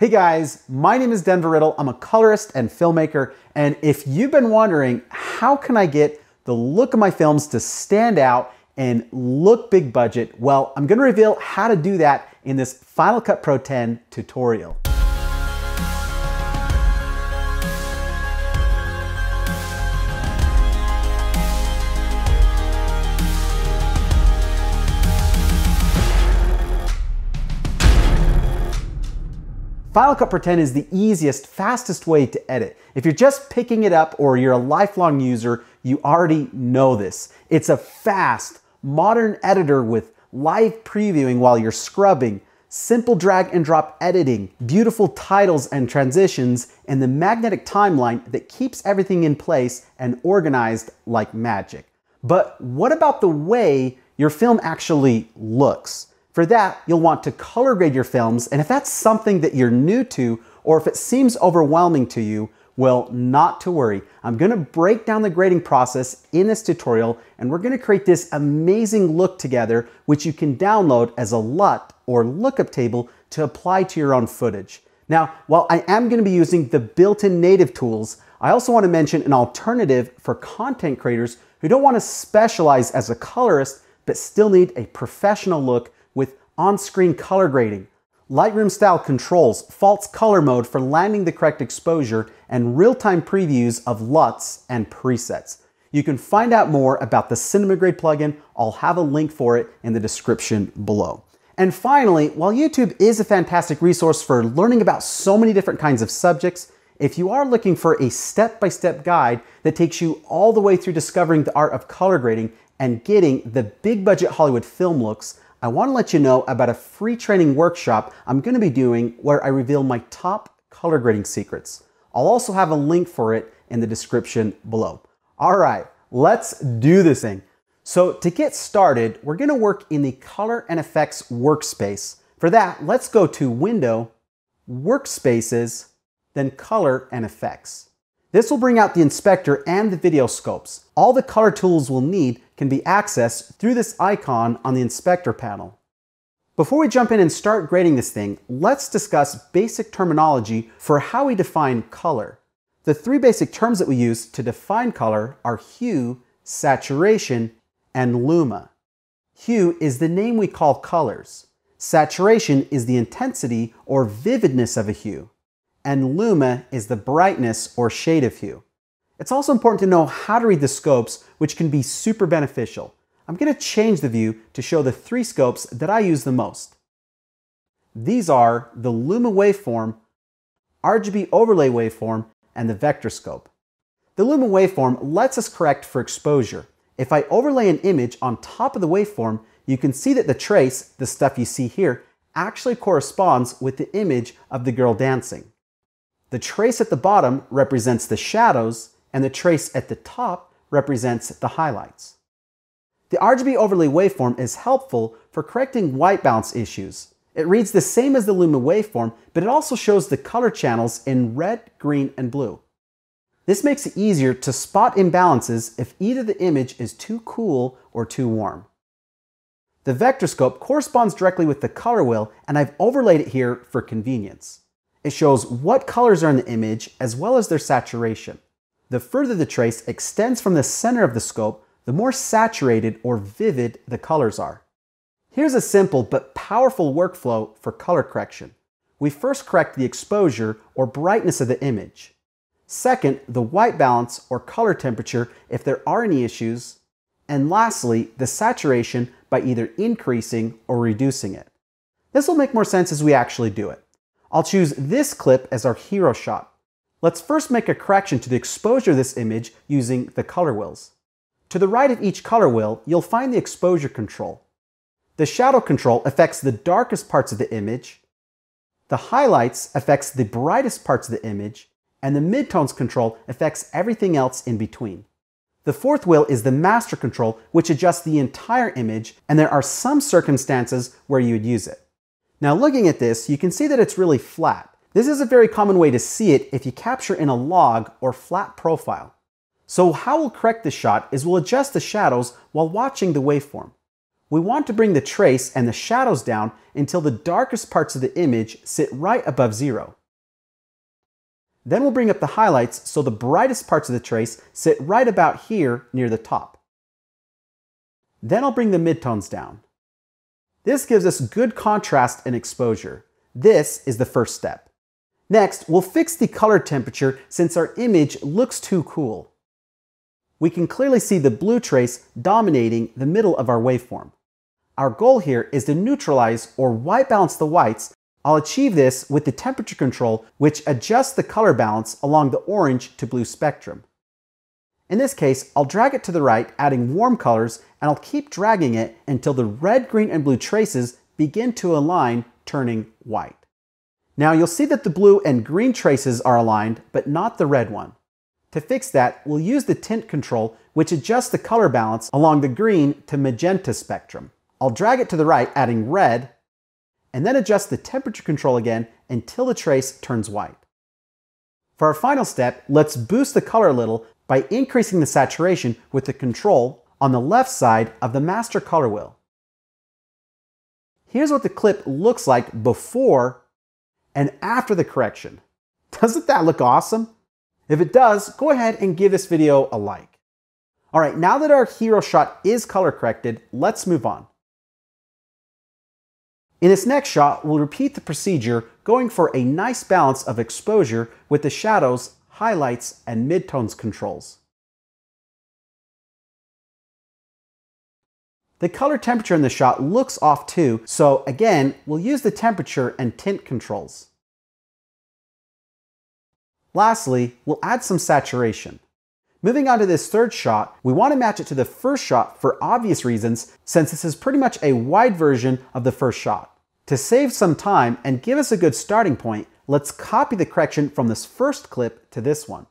Hey guys, my name is Denver Riddle. I'm a colorist and filmmaker, and if you've been wondering how can I get the look of my films to stand out and look big budget, well, I'm gonna reveal how to do that in this Final Cut Pro X tutorial. Final Cut Pro X is the easiest, fastest way to edit. If you're just picking it up or you're a lifelong user, you already know this. It's a fast, modern editor with live previewing while you're scrubbing, simple drag and drop editing, beautiful titles and transitions, and the magnetic timeline that keeps everything in place and organized like magic. But what about the way your film actually looks? For that, you'll want to color grade your films, and if that's something that you're new to, or if it seems overwhelming to you, well, not to worry. I'm gonna break down the grading process in this tutorial, and we're gonna create this amazing look together, which you can download as a LUT or lookup table to apply to your own footage. Now, while I am gonna be using the built-in native tools, I also wanna mention an alternative for content creators who don't wanna specialize as a colorist, but still need a professional look with on-screen color grading, Lightroom style controls, false color mode for landing the correct exposure, and real-time previews of LUTs and presets. You can find out more about the Cinema Grade plugin. I'll have a link for it in the description below. And finally, while YouTube is a fantastic resource for learning about so many different kinds of subjects, if you are looking for a step-by-step guide that takes you all the way through discovering the art of color grading and getting the big budget Hollywood film looks, I want to let you know about a free training workshop I'm going to be doing where I reveal my top color grading secrets. I'll also have a link for it in the description below. All right, let's do this thing. So to get started, we're going to work in the Color and Effects workspace. For that, let's go to Window, Workspaces, then Color and Effects. This will bring out the inspector and the video scopes. All the color tools we'll need can be accessed through this icon on the inspector panel. Before we jump in and start grading this thing, let's discuss basic terminology for how we define color. The three basic terms that we use to define color are hue, saturation, and luma. Hue is the name we call colors. Saturation is the intensity or vividness of a hue, and luma is the brightness or shade of hue. It's also important to know how to read the scopes, which can be super beneficial. I'm going to change the view to show the three scopes that I use the most. These are the luma waveform, RGB overlay waveform, and the vector scope. The luma waveform lets us correct for exposure. If I overlay an image on top of the waveform, you can see that the trace, the stuff you see here, actually corresponds with the image of the girl dancing. The trace at the bottom represents the shadows, and the trace at the top represents the highlights. The RGB overlay waveform is helpful for correcting white balance issues. It reads the same as the luma waveform, but it also shows the color channels in red, green, and blue. This makes it easier to spot imbalances if either the image is too cool or too warm. The vector scope corresponds directly with the color wheel, and I've overlaid it here for convenience. It shows what colors are in the image as well as their saturation. The further the trace extends from the center of the scope, the more saturated or vivid the colors are. Here's a simple but powerful workflow for color correction. We first correct the exposure or brightness of the image. Second, the white balance or color temperature if there are any issues. And lastly, the saturation by either increasing or reducing it. This will make more sense as we actually do it. I'll choose this clip as our hero shot. Let's first make a correction to the exposure of this image using the color wheels. To the right of each color wheel, you'll find the exposure control. The shadow control affects the darkest parts of the image, the highlights affects the brightest parts of the image, and the midtones control affects everything else in between. The fourth wheel is the master control, which adjusts the entire image, and there are some circumstances where you would use it. Now looking at this, you can see that it's really flat. This is a very common way to see it if you capture in a log or flat profile. So how we'll correct this shot is we'll adjust the shadows while watching the waveform. We want to bring the trace and the shadows down until the darkest parts of the image sit right above zero. Then we'll bring up the highlights so the brightest parts of the trace sit right about here near the top. Then I'll bring the midtones down. This gives us good contrast and exposure. This is the first step. Next, we'll fix the color temperature since our image looks too cool. We can clearly see the blue trace dominating the middle of our waveform. Our goal here is to neutralize or white balance the whites. I'll achieve this with the temperature control, which adjusts the color balance along the orange to blue spectrum. In this case, I'll drag it to the right, adding warm colors, and I'll keep dragging it until the red, green, and blue traces begin to align, turning white. Now you'll see that the blue and green traces are aligned, but not the red one. To fix that, we'll use the tint control, which adjusts the color balance along the green to magenta spectrum. I'll drag it to the right, adding red, and then adjust the temperature control again until the trace turns white. For our final step, let's boost the color a little by increasing the saturation with the control on the left side of the master color wheel. Here's what the clip looks like before and after the correction. Doesn't that look awesome? If it does, go ahead and give this video a like. All right, now that our hero shot is color corrected, let's move on. In this next shot, we'll repeat the procedure, going for a nice balance of exposure with the shadows, highlights, and midtones controls. The color temperature in the shot looks off too, so again, we'll use the temperature and tint controls. Lastly, we'll add some saturation. Moving on to this third shot, we want to match it to the first shot for obvious reasons, since this is pretty much a wide version of the first shot. To save some time and give us a good starting point, let's copy the correction from this first clip to this one.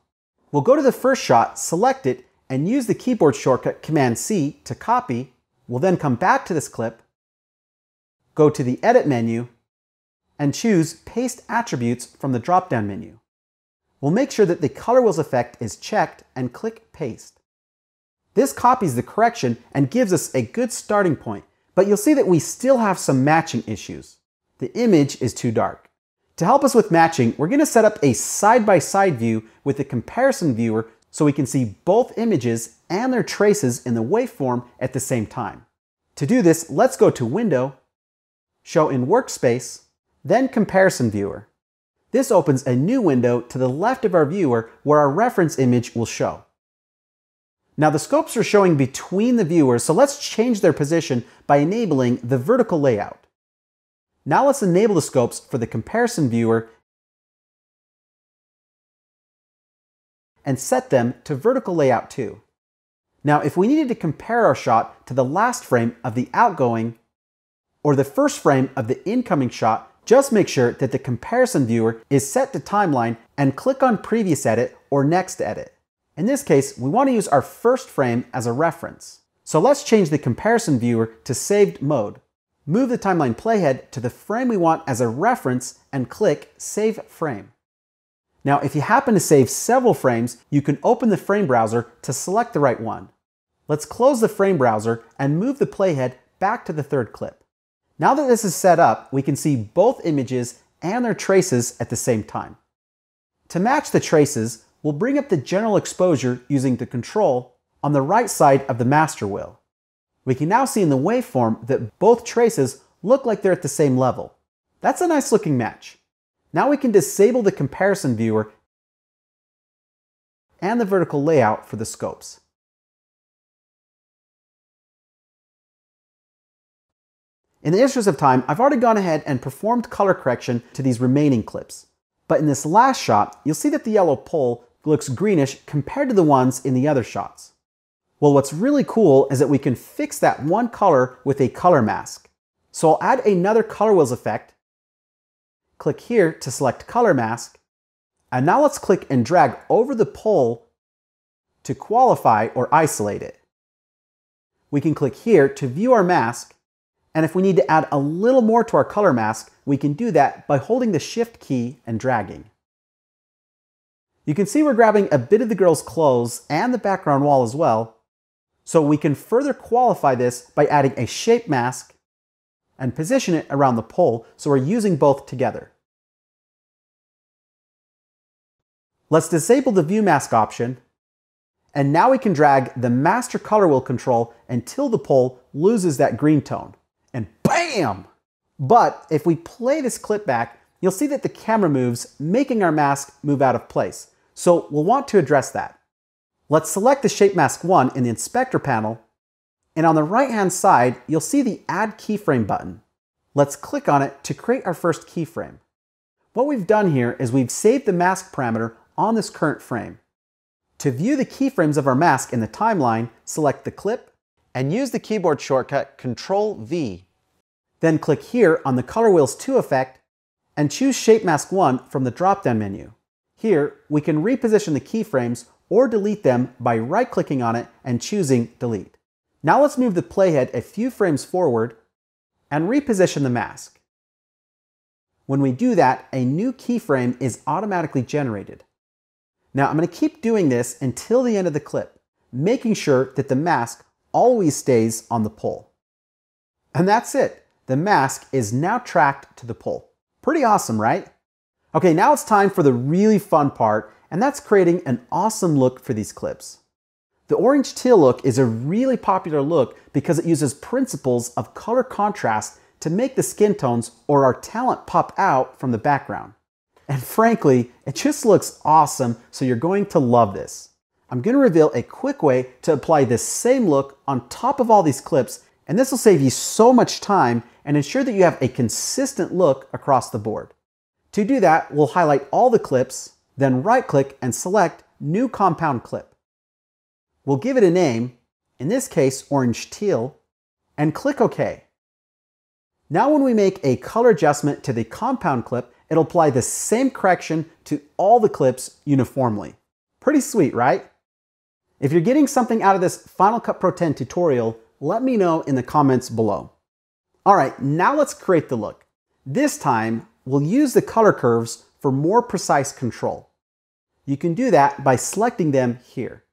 We'll go to the first shot, select it, and use the keyboard shortcut Command-C to copy. We'll then come back to this clip, go to the Edit menu, and choose Paste Attributes from the drop-down menu. We'll make sure that the color wheels effect is checked and click Paste. This copies the correction and gives us a good starting point, but you'll see that we still have some matching issues. The image is too dark. To help us with matching, we're going to set up a side-by-side view with a comparison viewer so we can see both images and their traces in the waveform at the same time. To do this, let's go to Window, Show in Workspace, then Comparison Viewer. This opens a new window to the left of our viewer where our reference image will show. Now the scopes are showing between the viewers, so let's change their position by enabling the vertical layout. Now let's enable the scopes for the comparison viewer and set them to vertical layout too. Now if we needed to compare our shot to the last frame of the outgoing or the first frame of the incoming shot, just make sure that the comparison viewer is set to timeline and click on previous edit or next edit. In this case, we want to use our first frame as a reference. So let's change the comparison viewer to saved mode. Move the timeline playhead to the frame we want as a reference and click save frame. Now, if you happen to save several frames, you can open the frame browser to select the right one. Let's close the frame browser and move the playhead back to the third clip. Now that this is set up, we can see both images and their traces at the same time. To match the traces, we'll bring up the general exposure using the control on the right side of the master wheel. We can now see in the waveform that both traces look like they're at the same level. That's a nice looking match. Now we can disable the comparison viewer and the vertical layout for the scopes. In the interest of time, I've already gone ahead and performed color correction to these remaining clips. But in this last shot, you'll see that the yellow pole looks greenish compared to the ones in the other shots. Well, what's really cool is that we can fix that one color with a color mask. So I'll add another color wheels effect, click here to select color mask, and now let's click and drag over the pole to qualify or isolate it. We can click here to view our mask, and if we need to add a little more to our color mask, we can do that by holding the Shift key and dragging. You can see we're grabbing a bit of the girl's clothes and the background wall as well, So we can further qualify this by adding a shape mask and position it around the pole, so we're using both together. Let's disable the view mask option, and now we can drag the master color wheel control until the pole loses that green tone, and bam! But if we play this clip back, you'll see that the camera moves, making our mask move out of place. So we'll want to address that. Let's select the Shape Mask 1 in the Inspector panel, and on the right-hand side, you'll see the Add Keyframe button. Let's click on it to create our first keyframe. What we've done here is we've saved the mask parameter on this current frame. To view the keyframes of our mask in the timeline, select the clip, and use the keyboard shortcut Ctrl-V. Then click here on the Color Wheels 2 effect, and choose Shape Mask 1 from the drop-down menu. Here, we can reposition the keyframes or delete them by right-clicking on it and choosing Delete. Now let's move the playhead a few frames forward and reposition the mask. When we do that, a new keyframe is automatically generated. Now I'm going to keep doing this until the end of the clip, making sure that the mask always stays on the pole. And that's it. The mask is now tracked to the pole. Pretty awesome, right? Okay, now it's time for the really fun part, and that's creating an awesome look for these clips. The orange teal look is a really popular look because it uses principles of color contrast to make the skin tones or our talent pop out from the background. And frankly, it just looks awesome, so you're going to love this. I'm going to reveal a quick way to apply this same look on top of all these clips, and this will save you so much time and ensure that you have a consistent look across the board. To do that, we'll highlight all the clips, then right-click and select New Compound Clip. We'll give it a name, in this case orange teal, and click OK. Now when we make a color adjustment to the compound clip, it'll apply the same correction to all the clips uniformly. Pretty sweet, right? If you're getting something out of this Final Cut Pro X tutorial, let me know in the comments below. Alright, now let's create the look. This time, we'll use the color curves for more precise control. You can do that by selecting them here.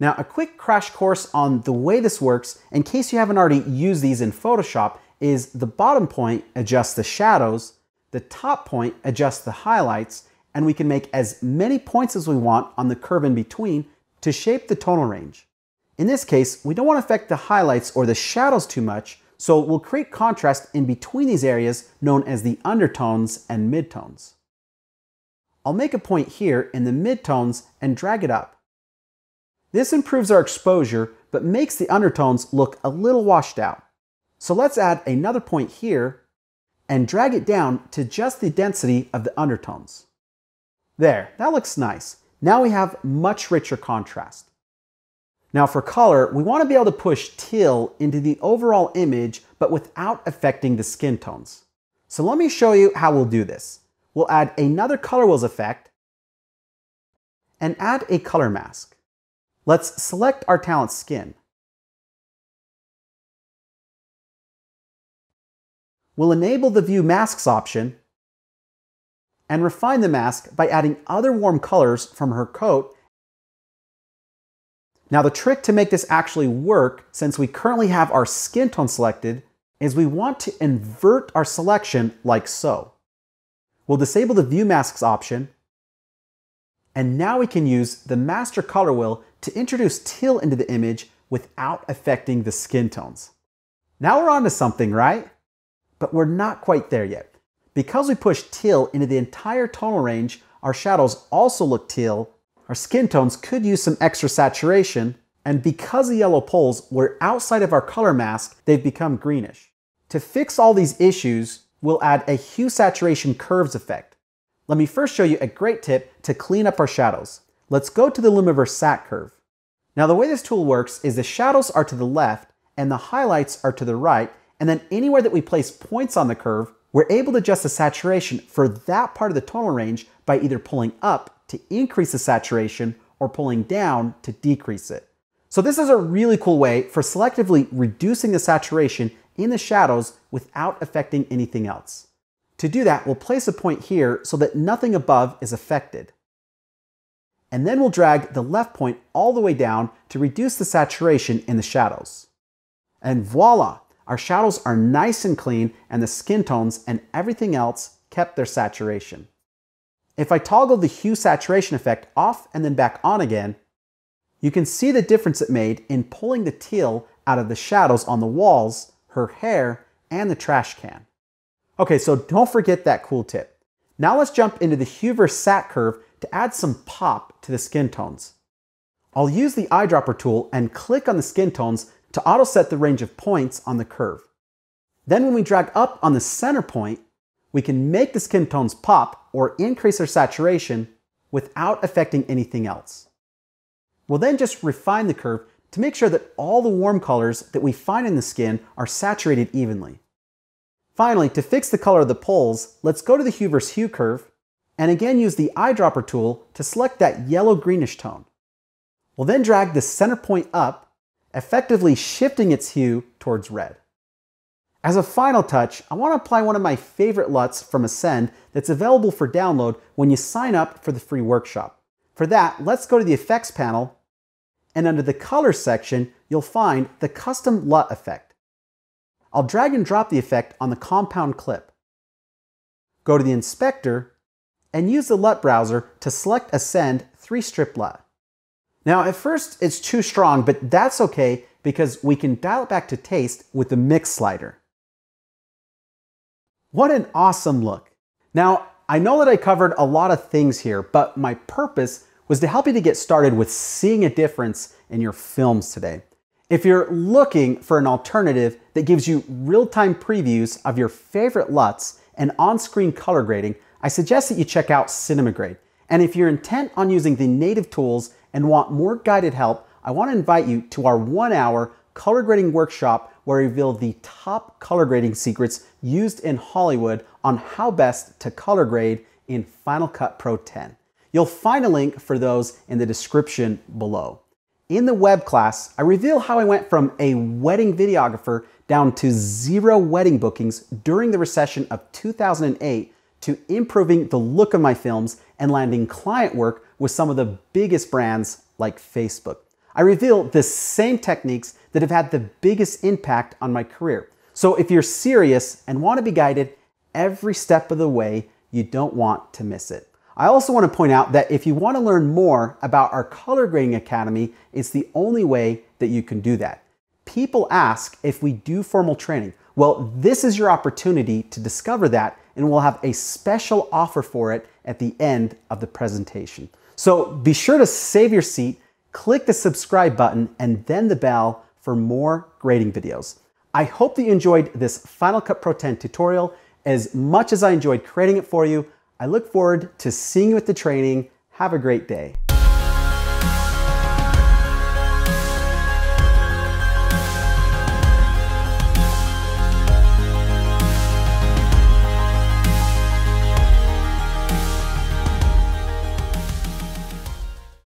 Now, a quick crash course on the way this works, in case you haven't already used these in Photoshop, is the bottom point adjusts the shadows, the top point adjusts the highlights, and we can make as many points as we want on the curve in between to shape the tonal range. In this case, we don't want to affect the highlights or the shadows too much, so we'll create contrast in between these areas known as the undertones and midtones. I'll make a point here in the midtones and drag it up. This improves our exposure, but makes the undertones look a little washed out. So let's add another point here and drag it down to just the density of the undertones. There, that looks nice. Now we have much richer contrast. Now for color, we want to be able to push teal into the overall image, but without affecting the skin tones. So let me show you how we'll do this. We'll add another color wheels effect and add a color mask. Let's select our talent skin. We'll enable the View Masks option and refine the mask by adding other warm colors from her coat. Now the trick to make this actually work, since we currently have our skin tone selected, is we want to invert our selection like so. We'll disable the View Masks option, and now we can use the Master Color Wheel to introduce teal into the image without affecting the skin tones. Now we're onto something, right? But we're not quite there yet. Because we pushed teal into the entire tonal range, our shadows also look teal, our skin tones could use some extra saturation, and because the yellow poles were outside of our color mask, they've become greenish. To fix all these issues, we'll add a Hue Saturation Curves effect. Let me first show you a great tip to clean up our shadows. Let's go to the Lumiverse Sat Curve. Now the way this tool works is the shadows are to the left and the highlights are to the right, and then anywhere that we place points on the curve, we're able to adjust the saturation for that part of the tonal range by either pulling up to increase the saturation or pulling down to decrease it. So this is a really cool way for selectively reducing the saturation in the shadows without affecting anything else. To do that, we'll place a point here so that nothing above is affected. and then we'll drag the left point all the way down to reduce the saturation in the shadows. And voila, our shadows are nice and clean, and the skin tones and everything else kept their saturation. If I toggle the hue saturation effect off and then back on again, you can see the difference it made in pulling the teal out of the shadows on the walls, her hair, and the trash can. Okay, so don't forget that cool tip. Now let's jump into the hue versus sat curve to add some pop to the skin tones. I'll use the eyedropper tool and click on the skin tones to auto set the range of points on the curve. Then when we drag up on the center point, we can make the skin tones pop or increase their saturation without affecting anything else. We'll then just refine the curve to make sure that all the warm colors that we find in the skin are saturated evenly. Finally, to fix the color of the poles, let's go to the hue versus hue curve and again use the eyedropper tool to select that yellow greenish tone. We'll then drag the center point up, effectively shifting its hue towards red. As a final touch, I want to apply one of my favorite LUTs from Ascend that's available for download when you sign up for the free workshop. For that, let's go to the effects panel, and under the color section, you'll find the custom LUT effect. I'll drag and drop the effect on the compound clip. Go to the inspector and use the LUT browser to select Ascend 3-strip LUT. Now at first it's too strong, but that's okay because we can dial it back to taste with the mix slider. What an awesome look. Now, I know that I covered a lot of things here, but my purpose was to help you to get started with seeing a difference in your films today. If you're looking for an alternative that gives you real-time previews of your favorite LUTs and on-screen color grading, I suggest that you check out Cinema Grade. And if you're intent on using the native tools and want more guided help, I want to invite you to our 1-hour color grading workshop where we reveal the top color grading secrets used in Hollywood on how best to color grade in Final Cut Pro X. You'll find a link for those in the description below. In the web class, I reveal how I went from a wedding videographer down to 0 wedding bookings during the recession of 2008 to improving the look of my films and landing client work with some of the biggest brands like Facebook. I reveal the same techniques that have had the biggest impact on my career. So if you're serious and want to be guided every step of the way, you don't want to miss it. I also want to point out that if you want to learn more about our Color Grading Academy, it's the only way that you can do that. People ask if we do formal training. Well, this is your opportunity to discover that, and we'll have a special offer for it at the end of the presentation. So be sure to save your seat, click the subscribe button and then the bell for more grading videos. I hope that you enjoyed this Final Cut Pro X tutorial as much as I enjoyed creating it for you. I look forward to seeing you at the training. Have a great day.